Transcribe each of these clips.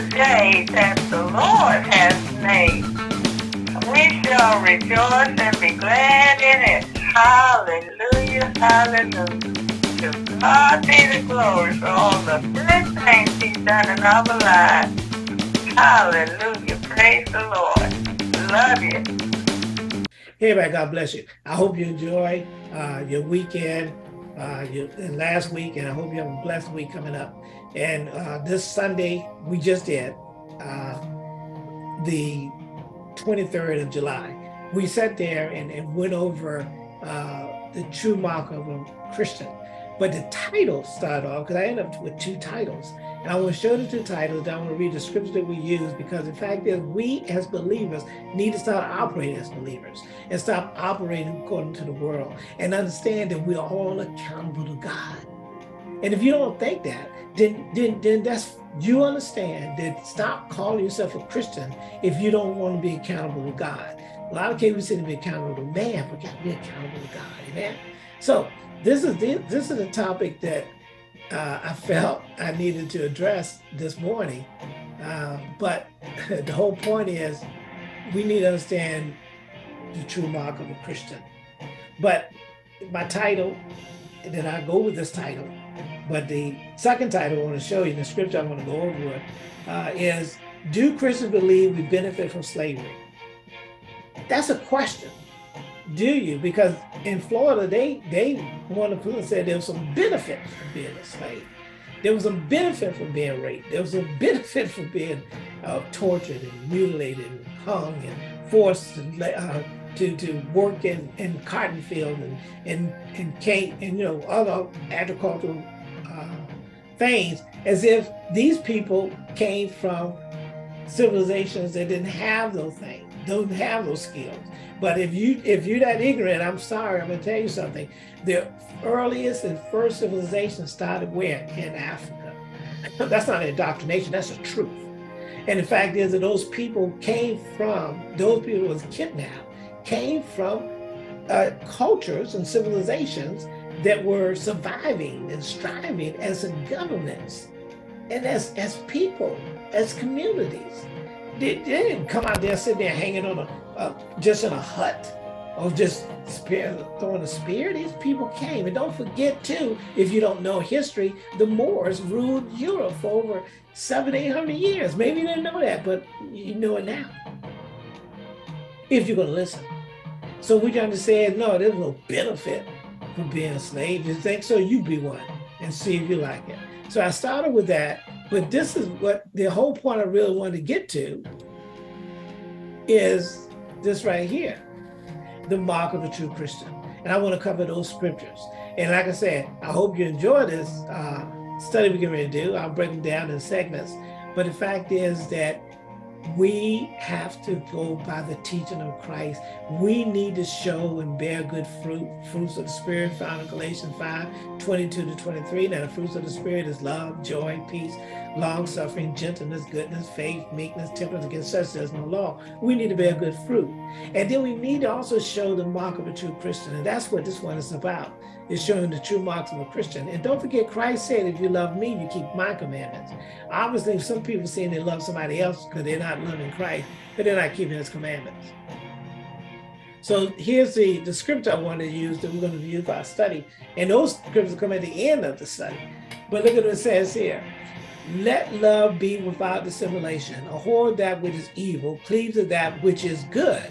the day that the Lord has made. We shall rejoice and be glad in it. Hallelujah, hallelujah. To God be the glory for all the good things He's done in our lives. Hallelujah, praise the Lord. Love you. Hey, everybody, God bless you. I hope you enjoy your weekend. Last week, and I hope you have a blessed week coming up. And this Sunday, we just did the 23rd of July. We sat there and went over the true mark of a Christian. But the title started off, because I ended up with two titles. And I want to show the two titles, and I want to read the scripture that we use, because the fact is we as believers need to start operating as believers and stop operating according to the world and understand that we're all accountable to God. And if you don't think that, then that's, you understand that stop calling yourself a Christian if you don't want to be accountable to God. A lot of cases we say to be accountable to man, but got to be accountable to God, amen? So this is a topic that I felt I needed to address this morning. But the whole point is we need to understand the true mark of a Christian. But my title, and then I go with this title, but the second title I want to show you, the scripture I want to go over with, is, do Christians believe we benefit from slavery? That's a question. Do you? Because in Florida, they wonderful and said there was some benefit from being a slave. There was some benefit from being raped. There was a benefit from being tortured and mutilated and hung and forced to work in cotton fields and cane and other agricultural things, as if these people came from civilizations that didn't have those things. Don't have those skills. But if you're that ignorant, I'm sorry, I'm gonna tell you something. The earliest and first civilization started where? In Africa. That's not indoctrination, that's the truth. And the fact is that those people who was kidnapped, came from cultures and civilizations that were surviving and striving as a governments and as people, as communities. They didn't come out there sitting there hanging on just in a hut or just throwing a spear. These people came. And don't forget too, if you don't know history, the Moors ruled Europe for over 700-800 years. Maybe you didn't know that, but you know it now, if you're going to listen. So we're trying to say, no, there's no benefit from being a slave. You think so? You be one and see if you like it. So I started with that. But this is what the whole point I really wanted to get to is this right here, the mark of a true Christian. And I want to cover those scriptures. And like I said, I hope you enjoy this study we're going to do. I'll break them down in segments. But the fact is that we have to go by the teaching of Christ. We need to show and bear good fruit, fruits of the Spirit found in Galatians 5:22-23. Now the fruits of the Spirit is love, joy, peace, long-suffering, gentleness, goodness, faith, meekness, temperance. Against such there's no law. We need to bear good fruit. And then we need to also show the mark of a true Christian. And that's what this one is about, is showing the true marks of a Christian. And don't forget, Christ said, if you love me, you keep my commandments. Obviously, some people saying they love somebody else because they're not loving Christ, but they're not keeping his commandments. So here's the scripture I wanted to use that we're going to use for our study. And those scriptures come at the end of the study. But look at what it says here. Let love be without dissimulation. Abhor that which is evil, cleave to that which is good.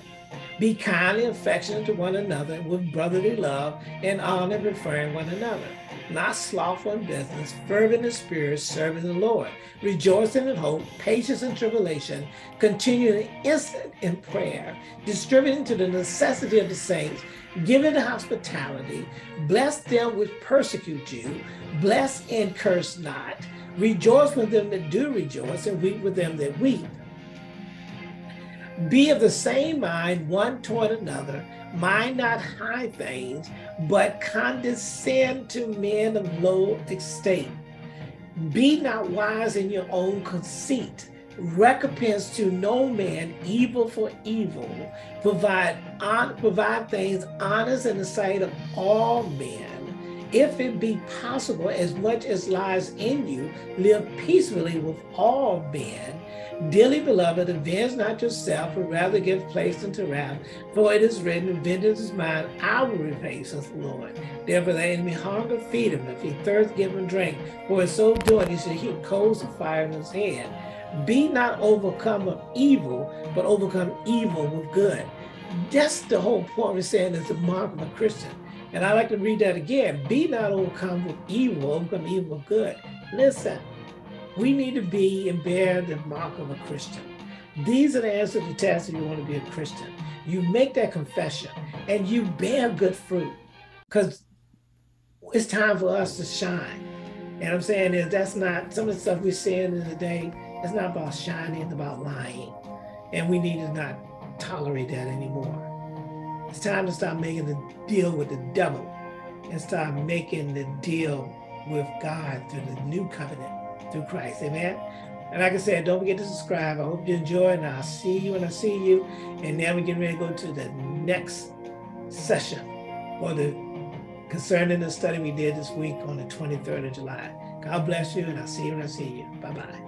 Be kindly affectionate to one another with brotherly love and honor, preferring one another. Not slothful in business, fervent in spirit, serving the Lord, rejoicing in hope, patience in tribulation, continuing instant in prayer, distributing to the necessity of the saints, giving to hospitality, bless them which persecute you, bless and curse not, rejoice with them that do rejoice, and weep with them that weep. Be of the same mind one toward another, mind not high things, but condescend to men of low estate. Be not wise in your own conceit. Recompense to no man evil for evil. Provide things honest in the sight of all men. if it be possible, as much as lies in you, live peaceably with all men. Dearly beloved, avenge not yourself, but rather give place unto wrath. For it is written, vengeance is mine, I will repay, says the Lord. Therefore the enemy hunger, feed him. If he thirst, give him drink. For in so doing, he shall heap coals of fire in his hand. Be not overcome of evil, but overcome evil with good. That's the whole point we're saying is the mark of a Christian. And I like to read that again. Be not overcome with evil, overcome evil with good. Listen, we need to be and bear the mark of a Christian. These are the answers to the test if you want to be a Christian. You make that confession and you bear good fruit, because it's time for us to shine. And I'm saying is that's not, some of the stuff we're seeing in the day, it's not about shining, it's about lying. And we need to not tolerate that anymore. It's time to start making the deal with the devil and start making the deal with God through the new covenant, through Christ, amen? And like I said, don't forget to subscribe. I hope you enjoy, and I'll see you when I see you. And now we're getting ready to go to the next session or concerning the study we did this week on the 23rd of July. God bless you, and I'll see you when I see you. Bye-bye.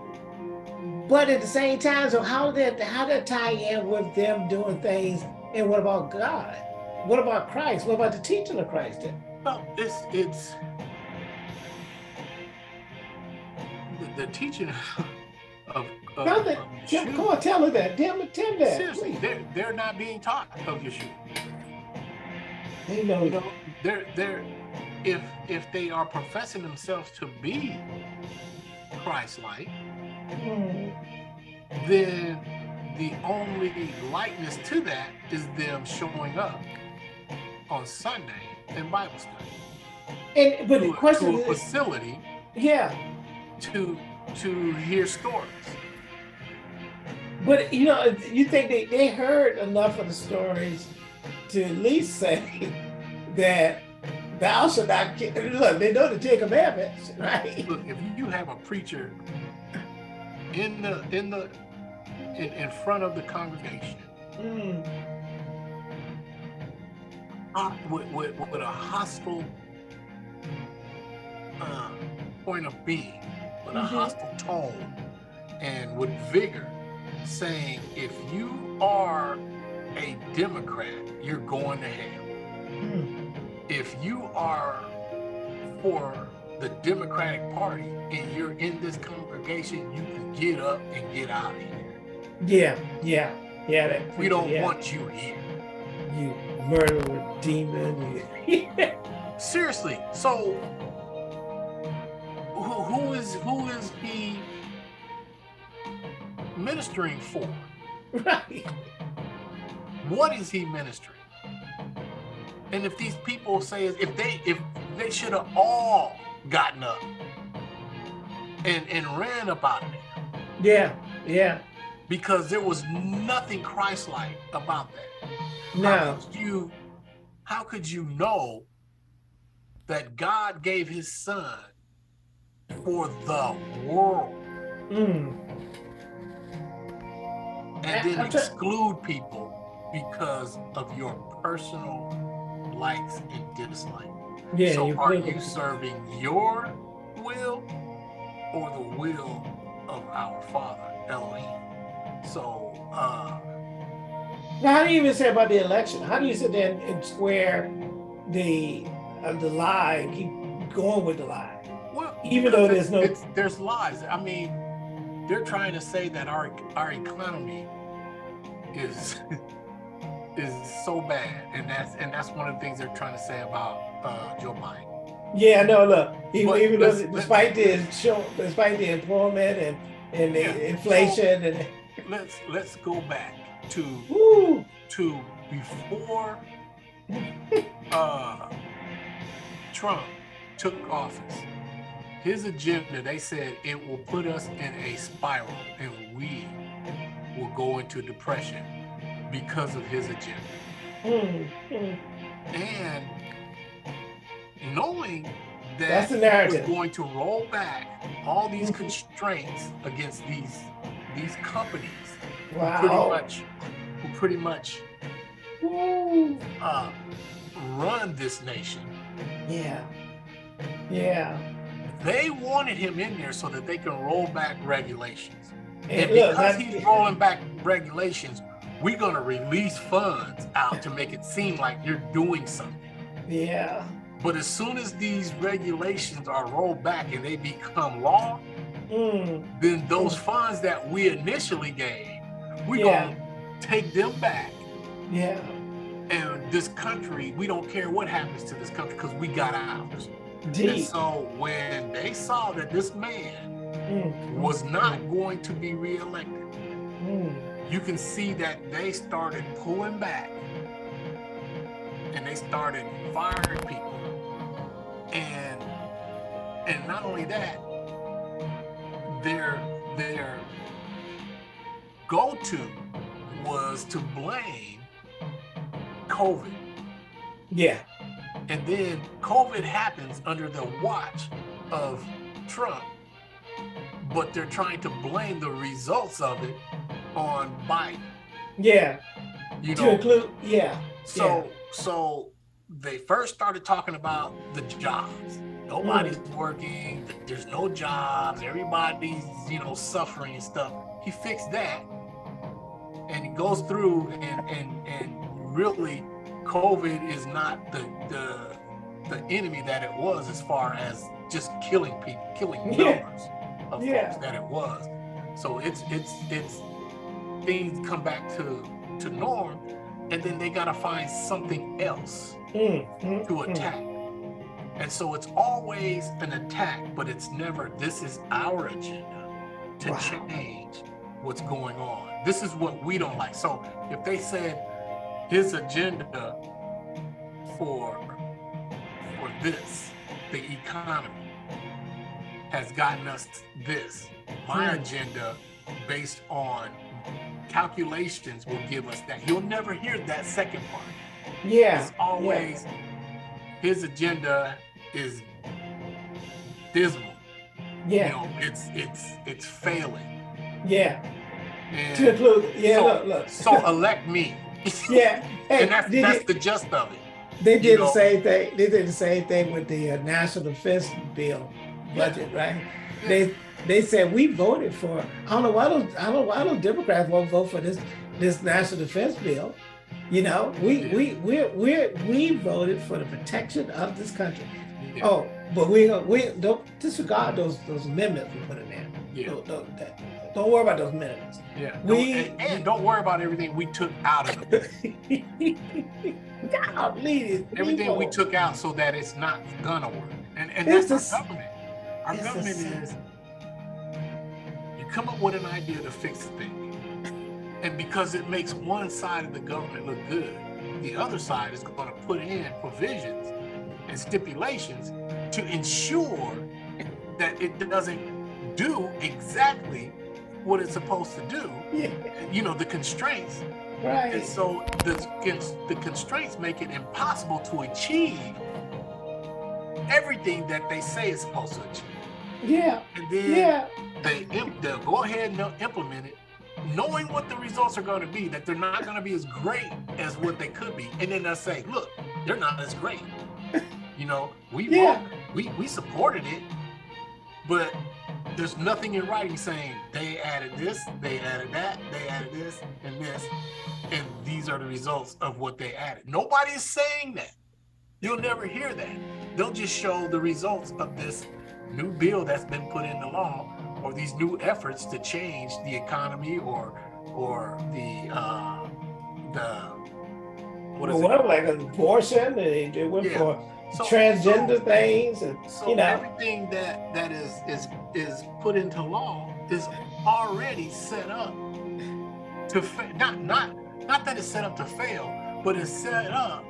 But at the same time, so how did that tie in with them doing things? And what about God? What about Christ? What about the teaching of Christ? Well, it's the teaching of brother, Yeshua. Come on, tell her that. Tell me that. Seriously, they're not being taught of Yeshua. They know. You know, if they are professing themselves to be Christ-like, then the only likeness to that is them showing up on Sunday in Bible study. And but the question is, to a facility, yeah, to hear stories. But you know, you think they heard enough of the stories to at least say that thou shalt not kill. Look, they know the 10 commandments, right? Look, if you have a preacher in front of the congregation, with a hostile point of being, with a hostile tone, and with vigor, saying, if you are a Democrat, you're going to hell. If you are for the Democratic Party and you're in this congregation, you can get up and get out of here. Yeah. That we don't want you here. You murderer, demon. Seriously. So who is he ministering for? Right. What is he ministering? And if these people say, if they should have all gotten up and ran about it. Yeah. Because there was nothing Christ-like about that. No. How could you know that God gave his son for the world? And then exclude people because of your personal likes and dislikes. Yeah, so are you serving your will or the will of our Father, Elohim? So, now, how do you even say about the election? How do you sit there and square the lie and keep going with the lie? Well, even though there's lies. I mean, they're trying to say that our economy is so bad, and that's one of the things they're trying to say about Joe Biden. Yeah, no, look, even though despite the employment and the inflation and. Let's go back to before Trump took office. His agenda, they said, it will put us in a spiral and we will go into depression because of his agenda. And knowing that he was going to roll back all these constraints against these companies, who pretty much run this nation. Yeah. Yeah. They wanted him in there so that they could roll back regulations. And because he's rolling back regulations, we're going to release funds out to make it seem like you're doing something. Yeah. But as soon as these regulations are rolled back and they become law, then those funds that we initially gave, we're going to take them back. Yeah. And this country, we don't care what happens to this country because we got ours. Deep. And so when they saw that this man was not going to be reelected, you can see that they started pulling back and they started firing people. And not only that, their go-to was to blame COVID. Yeah. And then COVID happens under the watch of Trump, but they're trying to blame the results of it on Biden. Yeah. You know? To include, yeah. So they first started talking about the jobs. Nobody's working. There's no jobs. Everybody's, you know, suffering and stuff. He fixed that, and he goes through and really, COVID is not the enemy that it was as far as just killing people, killing numbers of folks that it was. So it's things come back to norm, and then they gotta find something else to attack. And so it's always an attack, but it's never, this is our agenda to change what's going on. This is what we don't like. So if they said, his agenda for this, the economy, has gotten us this. My agenda, based on calculations, will give us that. You'll never hear that second part. Yeah. It's always, his agenda is dismal. Yeah. You know, it's failing. Yeah. And to include, look. So elect me. Yeah, hey, and that's the gist of it. They did the same thing. They did the same thing with the national defense bill budget, right? Yeah. They said we voted for. I don't know why Democrats won't vote for this national defense bill. You know, we voted for the protection of this country. Yeah. Oh, but we don't disregard those amendments we put in there. Yeah. Don't worry about those amendments. Yeah. And don't worry about everything we took out of it. God, please, everything people. We took out so that it's not gonna work. And that's our government. Our government is, you come up with an idea to fix a thing. And because it makes one side of the government look good, the other side is gonna put in provisions and stipulations to ensure that it doesn't do exactly what it's supposed to do, you know, the constraints. Right. And so the constraints make it impossible to achieve everything that they say it's supposed to achieve. Yeah. And then they'll go ahead and they'll implement it, knowing what the results are going to be, that they're not going to be as great as what they could be. And then they'll say, look, they're not as great. You know, we supported it, but there's nothing in writing saying they added this, they added that, they added this, and these are the results of what they added. Nobody's saying that. You'll never hear that. They'll just show the results of this new bill that's been put into law, or these new efforts to change the economy, or the what is it? Well, like abortion, they went for transgender things, and so, you know, everything that is put into law is already set up to fail. Not that it's set up to fail, but it's set up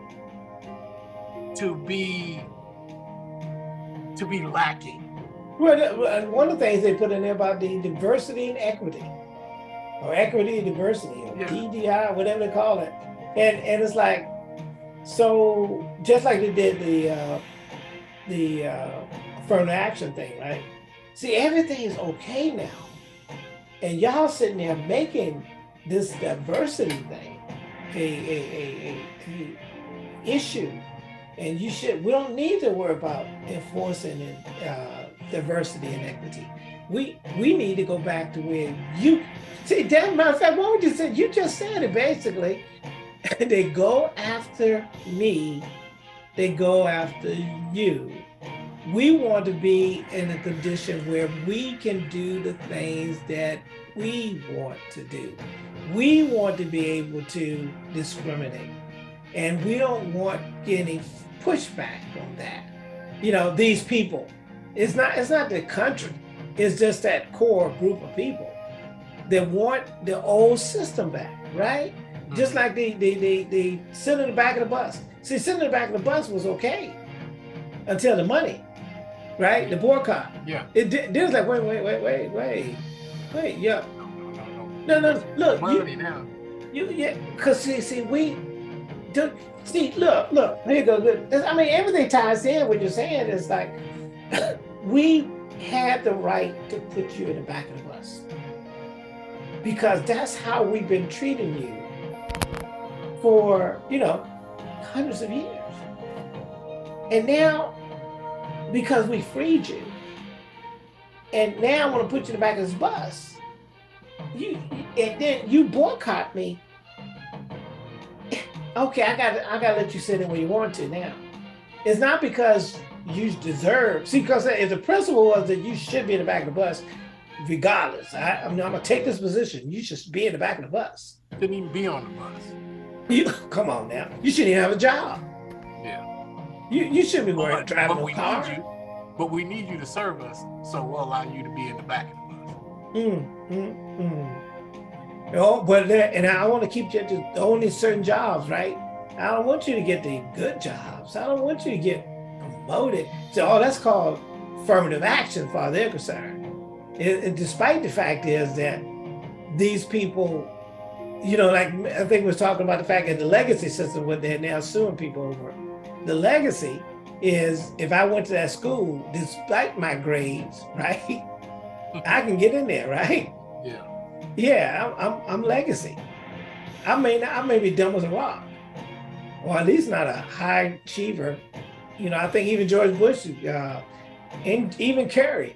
to be lacking. Well, one of the things they put in there about the diversity and equity, or equity and diversity, or EDI, whatever they call it, and it's like. So just like they did the affirmative action thing, right? See, everything is okay now, and y'all sitting there making this diversity thing a issue, And you should, we don't need to worry about enforcing diversity and equity. We need to go back to where you, see, that matter of fact, what would you say? You just said it basically. They go after me, they go after you. We want to be in a condition where we can do the things that we want to do. We want to be able to discriminate. And we don't want any pushback on that. You know, these people. It's not the country. It's just that core group of people that want the old system back, right? Mm-hmm. Just like they sit in the back of the bus. See, sitting in the back of the bus was okay until the money. Right? The boycott. Yeah. It was like, wait. Yeah. No. Look, money now. Because see, look. Here you go. Look. I mean, everything ties in. What you're saying is like, we had the right to put you in the back of the bus because that's how we've been treating you for, you know, hundreds of years. And now, because we freed you, and now I want to put you in the back of this bus. And then you boycott me. Okay, I gotta let you sit in where you want to now. It's not because you deserve. See, because if the principle was that you should be in the back of the bus, regardless, I mean, I'm gonna take this position. You should be in the back of the bus. Didn't even be on the bus. Come on now. You shouldn't even have a job. Yeah. You shouldn't be driving a car. But we need you to serve us, so we'll allow you to be in the back of the bus. Oh, but and I want to keep you to only certain jobs, right? I don't want you to get the good jobs. I don't want you to get promoted. So, that's called affirmative action, as far as they're concerned. And despite the fact is that these people, you know, like I think we were talking about the fact that the legacy system, what they're now suing people over. The legacy is if I went to that school, despite my grades, right? I can get in there, right? Yeah. Yeah, I'm legacy. I may be dumb as a rock, or at least not a high achiever. You know, I think even George Bush and even Kerry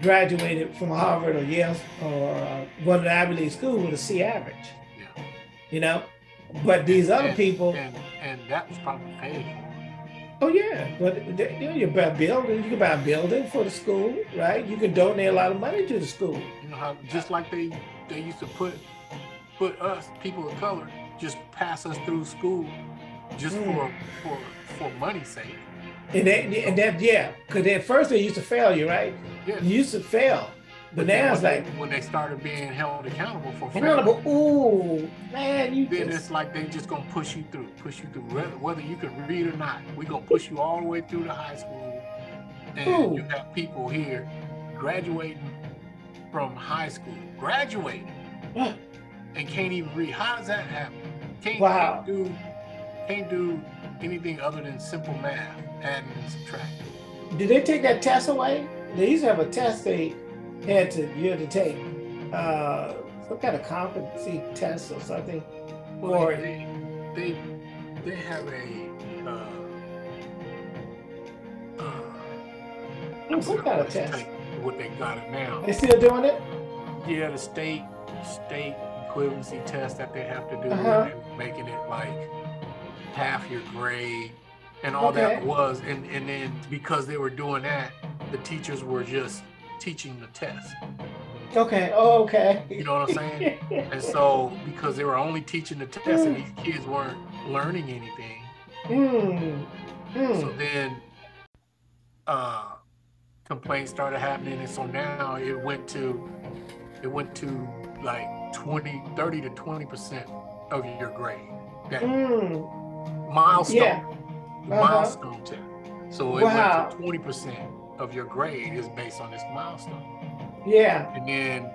graduated from Harvard or Yale or one of the Ivy League schools with a C average. Yeah. You know, but these other people and that was probably paid for. Oh yeah, but you buy a building. You can buy a building for the school, right? You can donate a lot of money to the school. You know how just like they used to put us people of color just pass us through school just for money's sake. Because at first they used to fail you, right? Yeah, you used to fail, but now it's like when they started being held accountable for failure. Ooh, man, it's like they just gonna push you through, whether you can read or not. We gonna push you all the way through to high school, and you got people here graduating from high school, and can't even read. How does that happen? Can't do anything other than simple math, adding and subtracting. Did they take that test away? They used to have a test you had to take some kind of competency test or something. Well, or they have a some kind of test. What they got it now? They still doing it? Yeah, the state equivalency test that they have to do, and making it like half your grade and all that was, and then because they were doing that, the teachers were just teaching the test. Okay. Oh, okay. You know what I'm saying? And so because they were only teaching the test and these kids weren't learning anything. So then complaints started happening, and so now it went to like 30 to 20% of your grade. That milestone. Yeah. Milestone test. So it went to 20% of your grade is based on this milestone. Yeah. And then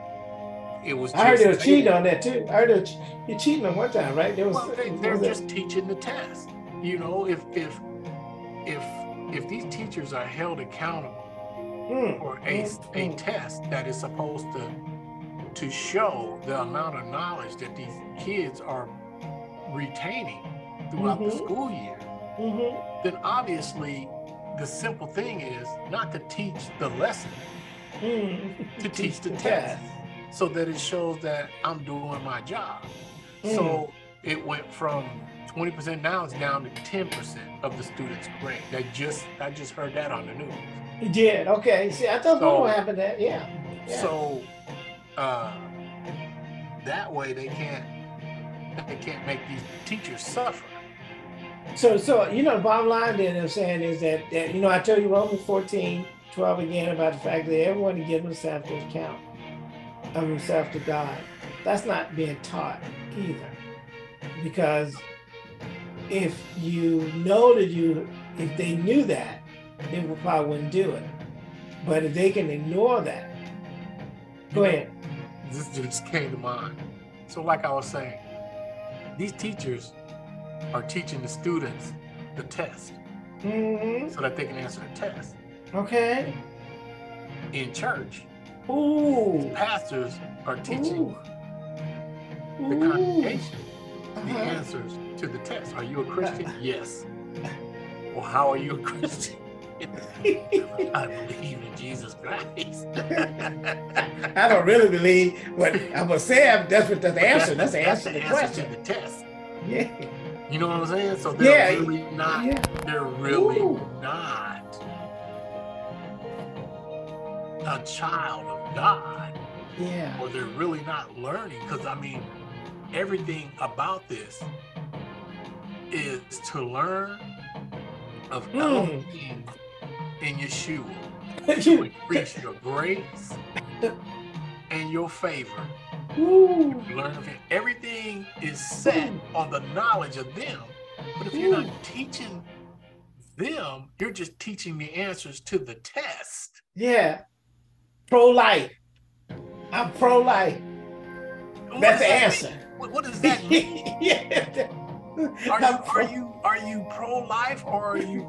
it was. I heard they were cheating on that too. I heard you're cheating on one time, right? They're just teaching the test. You know, if these teachers are held accountable for a test that is supposed to show the amount of knowledge that these kids are retaining throughout the school year, then obviously the simple thing is not to teach the lesson, to teach the test, so that it shows that I'm doing my job. So it went from 20% now, it's down to 10% of the students' grade. I just heard that on the news. You did? Okay. See, I thought what happened to that. Yeah. So that way they can't make these teachers suffer. So you know, the bottom line then I'm saying is that you know, I tell you Romans 14:12 again about the fact that everyone to give himself to account of himself to God. That's not being taught either, because if you know that if they knew that, they probably wouldn't do it. But if they can ignore that, go ahead. This just came to mind. So like I was saying, these teachers are teaching the students the test so that they can answer the test. Okay. In church, pastors are teaching the congregation the answers to the test. Are you a Christian? Yes. Well, how are you a Christian? I believe in Jesus Christ. I don't really believe what I'm going to say. That's the answer. That's the answer to the question. That's the test. Yeah. You know what I'm saying? So they're really not. Yeah. They're really not a child of God. Yeah. Or they're really not learning, because I mean, everything about this is to learn of Elohim in Yeshua, to increase your grace and your favor. Learn of him. Everything is set on the knowledge of them, but if you're not teaching them, you're just teaching the answers to the test. Yeah. Pro-life. I'm pro-life. That's the answer. What does that mean? Are you pro-life, or are you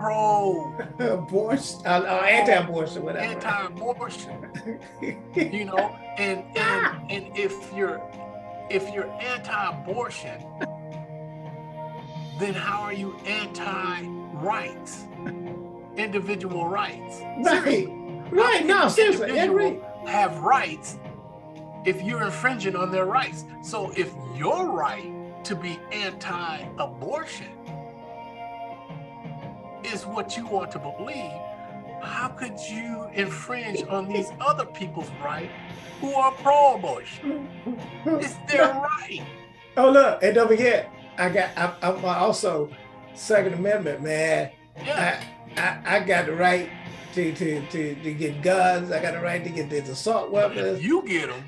pro-abortion, anti-abortion, whatever? Anti-abortion. You know, and if you're anti-abortion, then how are you anti-rights, individual rights? Right. Right. No, seriously, have rights if you're infringing on their rights. So if your right to be anti-abortion is what you want to believe, how could you infringe on these other people's right who are pro-abortion? It's their right. Oh look, and don't forget, I'm also Second Amendment, man. Yeah. I got the right to get guns. I got the right to get these assault weapons. If you get them.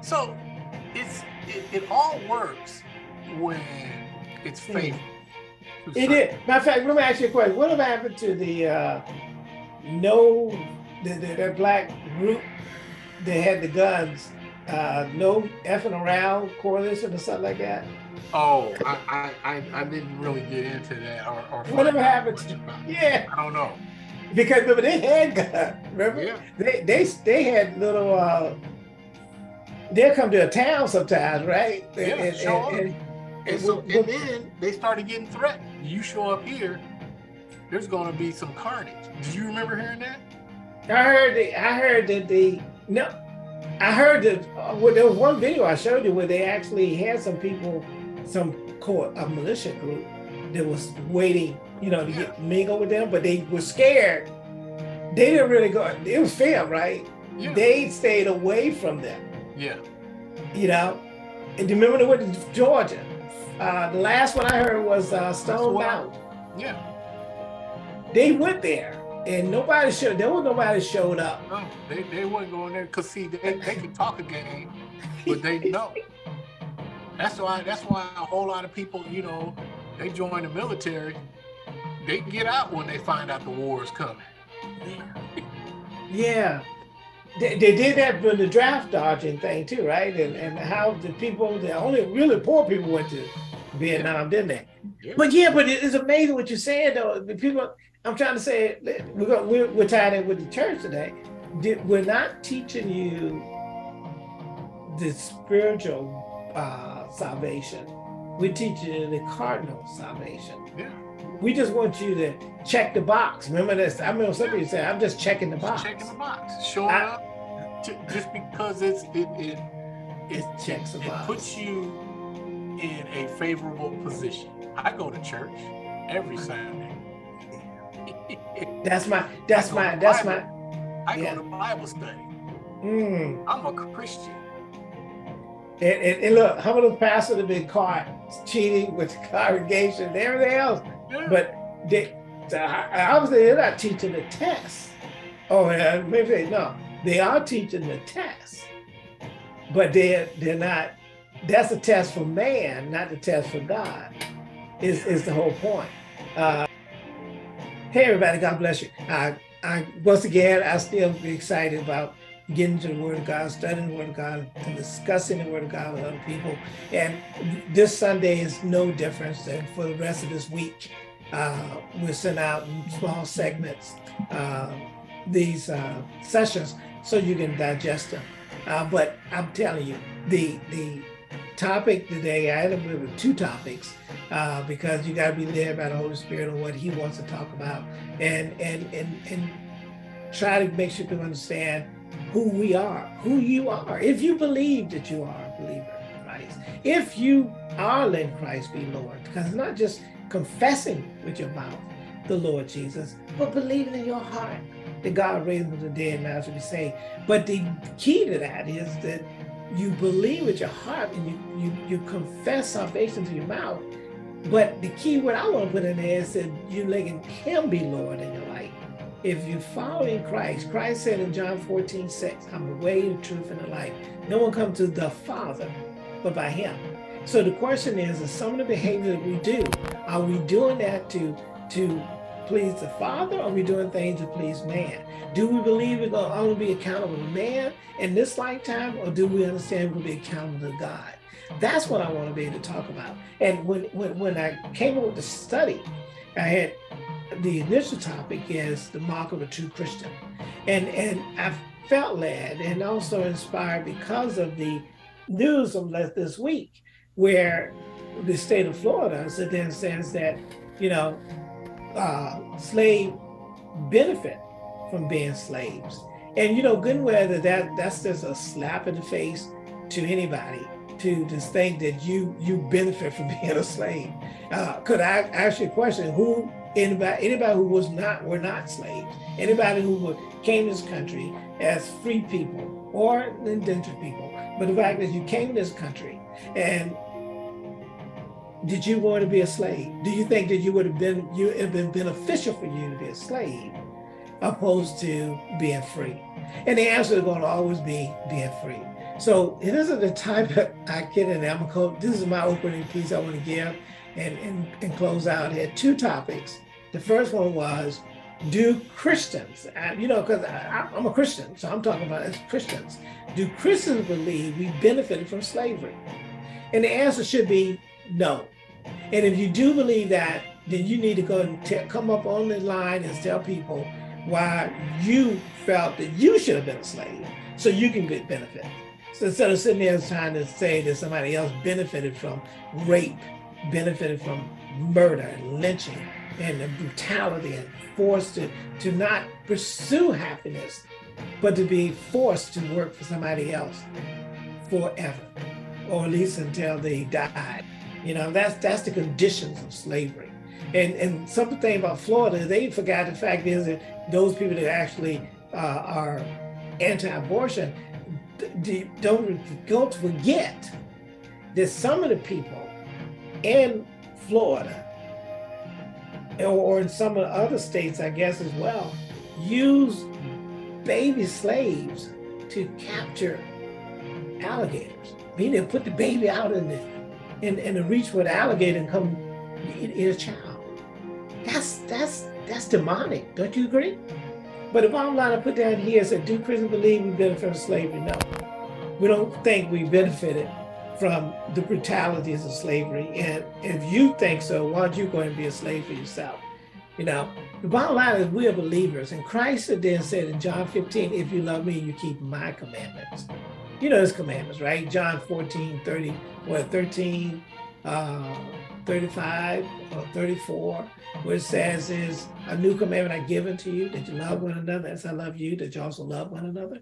So it all works when it's faith. It is. Matter of fact, let me ask you a question. What happened to the black group that had the guns? No effing around coalition or something like that? Oh, I didn't really get into that or whatever happened to I don't know. Because remember they had guns. Remember they had little. They'll come to a town sometimes, right? And then they started getting threatened. You show up here, there's going to be some carnage. Do you remember hearing that? I heard that there was one video I showed you where they actually had some people, a militia group that was waiting, you know, to mingle with them, but they were scared. They didn't really go. It was film, right? Yeah. They stayed away from them. Yeah. You know, and remember they went to Georgia. The last one I heard was Stone Mountain. Yeah. They went there. And nobody showed up. No, they wouldn't go in there, because see, they can talk a game, but they know. That's why a whole lot of people, you know, they join the military, they get out when they find out the war is coming. Yeah. They did that with the draft dodging thing too, right? And how the only really poor people went to Vietnam, didn't they? Yeah. But it's amazing what you're saying though. The people, I'm trying to say, we're tied in with the church today. We're not teaching you the spiritual salvation. We're teaching the cardinal salvation. Yeah. We just want you to check the box. Remember this? I remember somebody said, "I'm just checking the box." Checking the box. Showing up just because it checks the box. It puts you in a favorable position. I go to church every Sunday. I go to Bible study. I'm a Christian. And look, how many pastors have been caught cheating with the congregation and everything else? Yeah. But they obviously they're not teaching the test. Oh, maybe they are teaching the test, but they're not. That's a test for man, not the test for God. Is the whole point. Hey everybody, God bless you. Once again, I still be excited about getting to the Word of God, studying the Word of God, and discussing the Word of God with other people. And this Sunday is no different than for the rest of this week. We'll send out in small segments these sessions so you can digest them. But I'm telling you, the topic today, I ended up with 2 topics because you got to be led by the Holy Spirit on what He wants to talk about, and try to make sure you understand who we are, who you are. If you believe that you are a believer in Christ, if you are letting Christ be Lord, because it's not just confessing with your mouth the Lord Jesus, but believing in your heart that God raised him from the dead, now should be saved. But the key to that is that you believe with your heart and you confess salvation to your mouth. But the key word I want to put in there is that you're letting Him be Lord in your life. If you're following Christ, Christ said in John 14:6, "I'm the way, the truth, and the life. No one comes to the Father but by Him." So the question is some of the behavior that we do, are we doing that to please the Father, or are we doing things to please man? Do we believe we're going to only be accountable to man in this lifetime, or do we understand we'll be accountable to God? That's what I want to be able to talk about. And when I came up with the study, I had the initial topic is the mark of a true Christian. And I felt led and also inspired because of the news of this week, where the state of Florida then says that, slave benefit from being slaves. And good and well, that's just a slap in the face to anybody to just think that you benefit from being a slave. Could I ask you a question? Who, anybody who were not slaves, anybody who came to this country as free people or indentured people, but the fact that you came to this country, and did you want to be a slave? Do you think that it would have been beneficial for you to be a slave opposed to being free? And the answer is going to always be being free. So it isn't the type that I get in there. This is my opening piece I want to give and close out. I had 2 topics. The first one was, do Christians, because I'm a Christian, so I'm talking about as Christians. Do Christians believe we benefited from slavery? And the answer should be no. And if you do believe that, then you need to go and come up on the line and tell people why you felt that you should have been a slave so you can get benefit. So instead of sitting there trying to say that somebody else benefited from rape, benefited from murder and lynching and the brutality and forced to not pursue happiness, but to be forced to work for somebody else forever, or at least until they died. That's the conditions of slavery. And something about Florida, they forgot the fact is that those people that actually are anti-abortion don't forget that some of the people in Florida or in some of the other states, I guess as well, use baby slaves to capture alligators. Meaning they put the baby out in there. And to reach for the alligator and come eat a child. That's demonic, don't you agree? But the bottom line I put down here is that do Christians believe we benefited from slavery? No. We don't think we benefited from the brutalities of slavery. And if you think so, why don't you go and be a slave for yourself? The bottom line is we are believers. And Christ then said in John 15, "If you love me, you keep my commandments." you know his commandments, right? John 13:35 or 34, where it says, is a new commandment I give unto you, that you love one another as I love you, that you also love one another.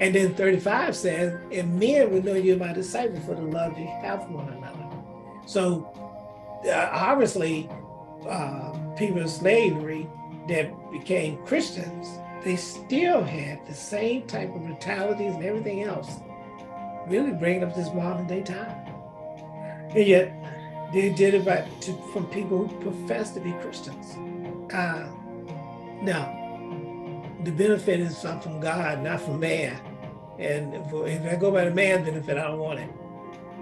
And then 35 says, and men will know you my disciples for the love you have for one another. So obviously, people in slavery that became Christians, they still had the same type of mentalities and everything else, really bringing up this modern day time. And yet, they did it from people who profess to be Christians. Now, the benefit is from God, not from man. And if I go by the man's benefit, I don't want it.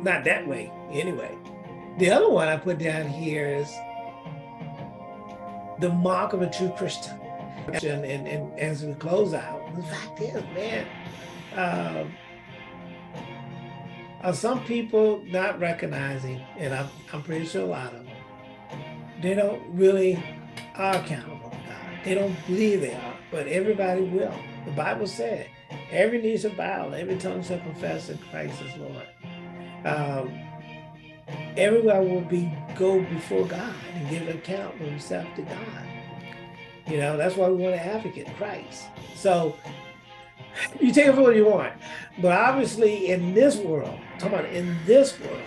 Not that way, anyway. The other one I put down here is the mark of a true Christian. And as we close out, the fact is, man, are some people not recognizing, and I'm pretty sure a lot of them, they don't really are accountable to God. They don't believe they are, but everybody will. The Bible said, every knee shall bow, every tongue shall confess that Christ is Lord. Everyone will go before God and give an account of himself to God. You know, that's why we want to advocate Christ. So you take it for what you want. But obviously in this world, come on, in this world,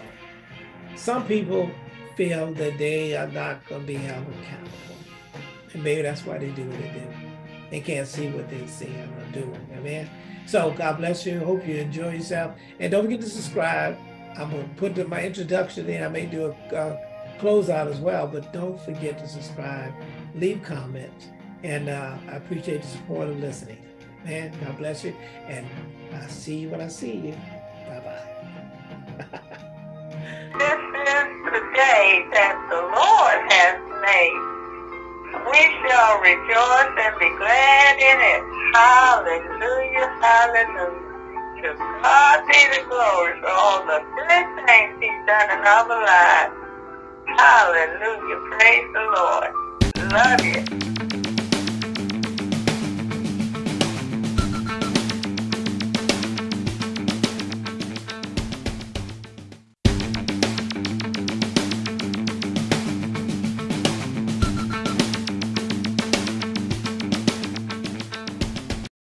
some people feel that they are not going to be held accountable. And maybe that's why they do what they do. They can't see what they see or do. Amen. So God bless you. Hope you enjoy yourself. And don't forget to subscribe. I'm going to put my introduction in. I may do a closeout as well, but don't forget to subscribe, leave comments, and I appreciate the support of listening. Man, God bless you, and I'll see you when I see you. Bye-bye. This is the day that the Lord has made. We shall rejoice and be glad in it. Hallelujah, hallelujah. To God be the glory for all the good things he's done in our lives. Hallelujah, praise the Lord. Love you.